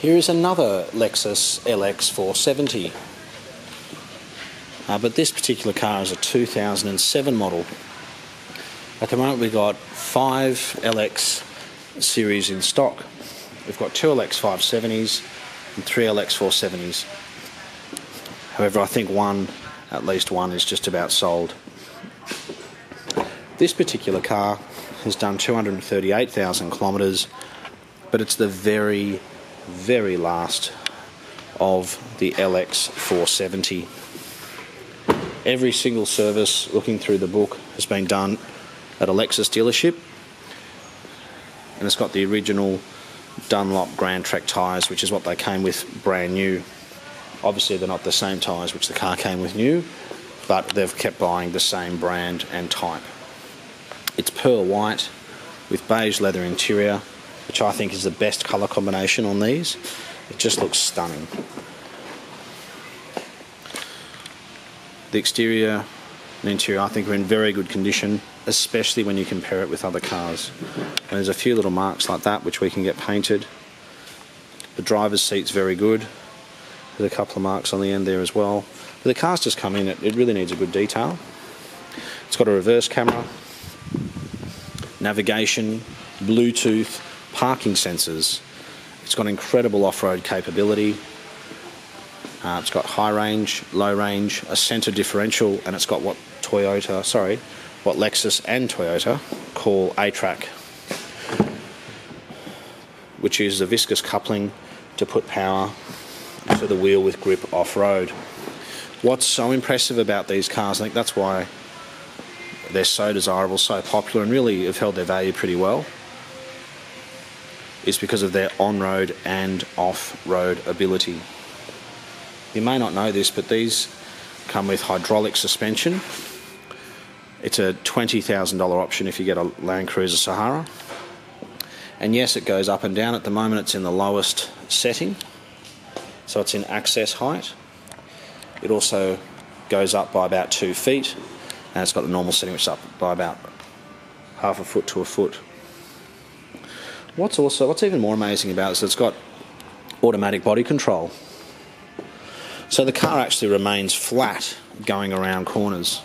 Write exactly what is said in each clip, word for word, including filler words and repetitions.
Here is another Lexus L X four seventy. Uh, but this particular car is a two thousand seven model. At the moment we've got five L X series in stock. We've got two L X five seventies and three L X four seventies. However, I think one, at least one, is just about sold. This particular car has done two hundred thirty-eight thousand kilometres, but it's the very, very last of the L X four seventy. Every single service, looking through the book, has been done at a Lexus dealership, and it's got the original Dunlop Grand Trek tyres, which is what they came with brand new. Obviously they're not the same tyres which the car came with new, but they've kept buying the same brand and type. It's pearl white with beige leather interior, which I think is the best colour combination on these. It just looks stunning. The exterior and interior I think are in very good condition, especially when you compare it with other cars. And there's a few little marks like that which we can get painted. The driver's seat's very good. There's a couple of marks on the end there as well. But the car's just come in, it, it really needs a good detail. It's got a reverse camera, navigation, Bluetooth, parking sensors. It's got incredible off-road capability. Uh, it's got high range, low range, a centre differential, and it's got what Toyota, sorry, what Lexus and Toyota call A-Trac, which is a viscous coupling to put power to the wheel with grip off-road. What's so impressive about these cars, I think that's why they're so desirable, so popular, and really have held their value pretty well, is because of their on-road and off-road ability. You may not know this, but these come with hydraulic suspension. It's a twenty thousand dollar option if you get a Land Cruiser Sahara. And yes, it goes up and down. At the moment it's in the lowest setting, so it's in access height. It also goes up by about two feet, and it's got the normal setting which is up by about half a foot to a foot. What's also, what's even more amazing about it is it's got automatic body control. So the car actually remains flat going around corners.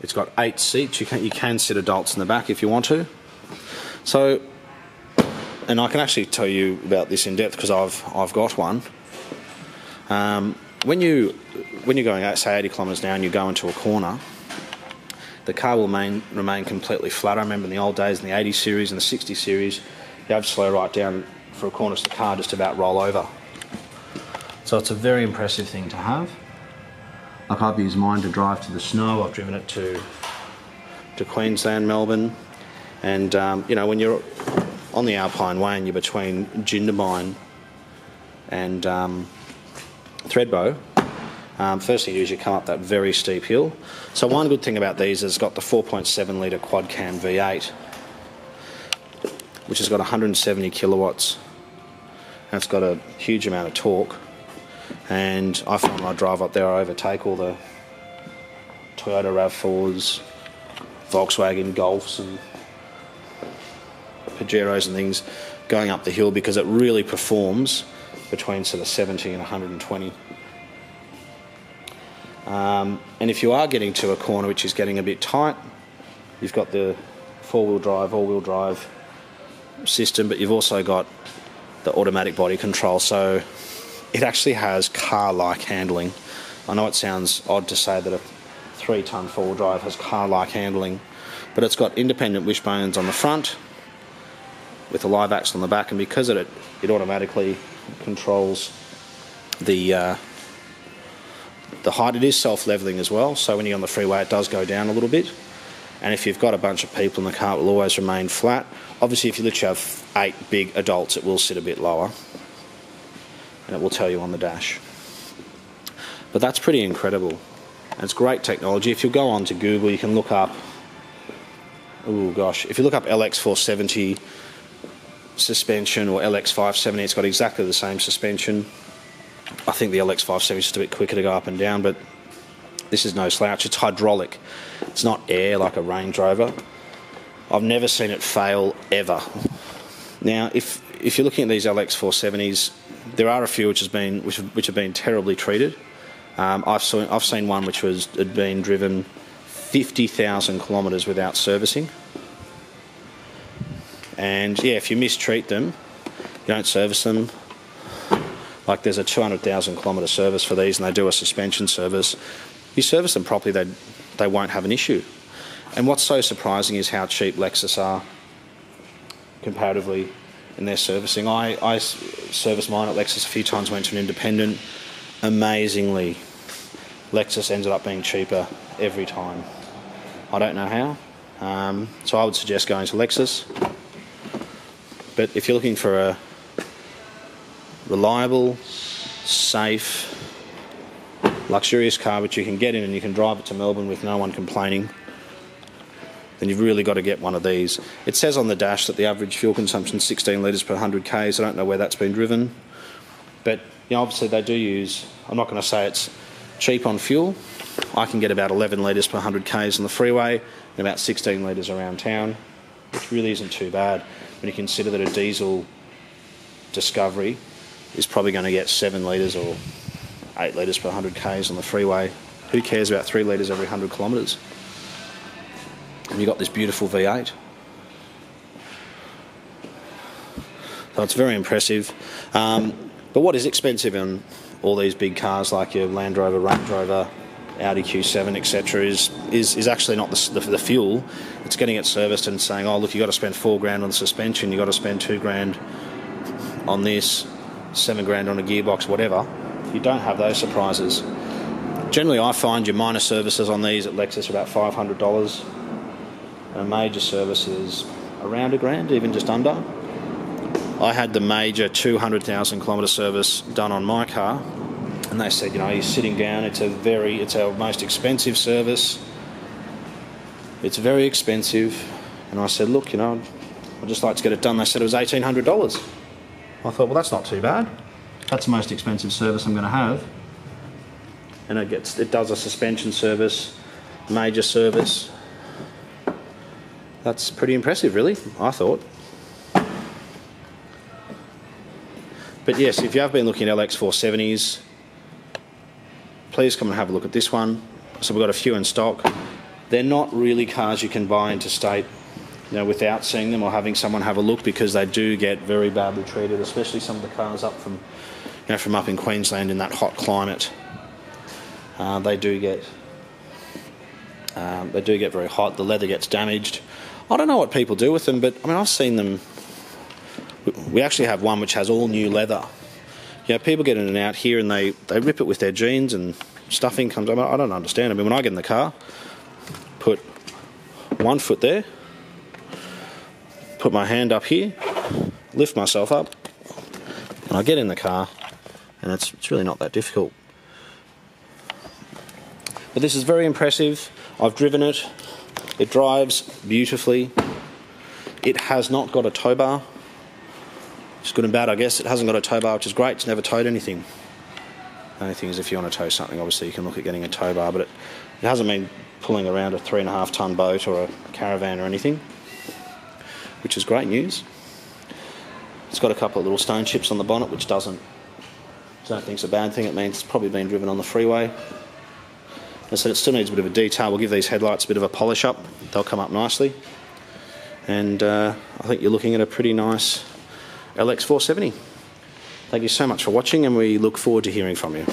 It's got eight seats. You can, you can sit adults in the back if you want to. So, and I can actually tell you about this in depth because I've I've got one. Um, when you when you're going out, say eighty kilometres an hour, and you go into a corner, the car will main, remain completely flat. I remember in the old days, in the eighty series and the sixty series, you have to slow right down for a corner, so the car just about roll over. So it's a very impressive thing to have. Like, I've used mine to drive to the snow. I've driven it to to Queensland, Melbourne, and um, you know, when you're on the Alpine Way and you're between Jindabyne and um, Thredbo, um, first thing you do is you come up that very steep hill. So one good thing about these is it's got the four point seven litre quad cam V eight, which has got one hundred seventy kilowatts, and it's got a huge amount of torque. And I find when I drive up there, I overtake all the Toyota RAV fours, Volkswagen Golfs and Pajeros and things going up the hill, because it really performs between sort of seventy and one hundred twenty. Um, and if you are getting to a corner which is getting a bit tight, you've got the four-wheel drive, all-wheel drive system, but you've also got the automatic body control, so it actually has car-like handling. I know it sounds odd to say that a three-ton four-wheel drive has car-like handling, but it's got independent wishbones on the front with a live axle on the back, and because of it, it automatically controls the uh, the height. It is self-leveling as well, so when you're on the freeway it does go down a little bit, and if you've got a bunch of people in the car it will always remain flat. Obviously if you literally have eight big adults it will sit a bit lower, and it will tell you on the dash. But that's pretty incredible, and it's great technology. If you go on to Google you can look up, oh gosh, if you look up L X four seventy suspension or L X five seventy, it's got exactly the same suspension. I think the L X five seventy is just a bit quicker to go up and down, but this is no slouch. It's hydraulic, it's not air like a Range Rover. I've never seen it fail ever. Now, if if you're looking at these L X four seventies, there are a few which has been which which have been terribly treated. Um, I've seen I've seen one which was had been driven fifty thousand kilometres without servicing. And yeah, if you mistreat them, you don't service them. Like, there's a two hundred thousand kilometre service for these, and they do a suspension service. If you service them properly, they they won't have an issue. And what's so surprising is how cheap Lexus are comparatively in their servicing. I, I serviced mine at Lexus a few times, went to an independent. Amazingly, Lexus ended up being cheaper every time. I don't know how. Um, so I would suggest going to Lexus. But if you're looking for a reliable, safe, luxurious car which you can get in and you can drive it to Melbourne with no one complaining, then you've really got to get one of these. It says on the dash that the average fuel consumption is sixteen litres per one hundred k's. I don't know where that's been driven. But you know, obviously they do use, I'm not going to say it's cheap on fuel. I can get about eleven litres per one hundred k's on the freeway and about sixteen litres around town, which really isn't too bad when you consider that a diesel Discovery is probably going to get seven litres or eight litres per one hundred k's on the freeway. Who cares about three litres every one hundred kilometres? And you've got this beautiful V eight. So it's very impressive. Um, but what is expensive in all these big cars like your Land Rover, Range Rover, Audi Q seven, et cetera, is, is is actually not the, the, the fuel. It's getting it serviced and saying, oh look, you got to spend four grand on the suspension, you got to spend two grand on this, seven grand on a gearbox, whatever. You don't have those surprises. Generally, I find your minor services on these at Lexus are about five hundred dollars, and a major service is around a grand, even just under. I had the major two hundred thousand kilometre service done on my car. And they said, you know, he's sitting down, it's a very, it's our most expensive service. It's very expensive. And I said, look, you know, I'd just like to get it done. They said it was eighteen hundred dollars. I thought, well, that's not too bad. That's the most expensive service I'm going to have. And it gets, it does a suspension service, major service. That's pretty impressive, really, I thought. But yes, if you have been looking at L X four seventies, please come and have a look at this one. So we've got a few in stock. They're not really cars you can buy interstate, you know, without seeing them or having someone have a look, because they do get very badly treated, especially some of the cars up from, you know, from up in Queensland in that hot climate. Uh, they do get, um, they do get very hot. The leather gets damaged. I don't know what people do with them, but I mean, I've seen them. We actually have one which has all new leather. You know, people get in and out here and they, they rip it with their jeans and stuffing comes up. I don't understand. I mean, when I get in the car, put one foot there, put my hand up here, lift myself up, and I get in the car, and it's, it's really not that difficult. But this is very impressive. I've driven it. It drives beautifully. It has not got a tow bar. It's good and bad, I guess. It hasn't got a tow bar, which is great. It's never towed anything. The only thing is, if you want to tow something, obviously you can look at getting a tow bar, but it, it hasn't been pulling around a three and a half ton boat or a caravan or anything, which is great news. It's got a couple of little stone chips on the bonnet, which doesn't, I don't think it's a bad thing. It means it's probably been driven on the freeway. As I said, it still needs a bit of a detail. We'll give these headlights a bit of a polish up. They'll come up nicely. And uh, I think you're looking at a pretty nice L X four seventy. Thank you so much for watching, and we look forward to hearing from you.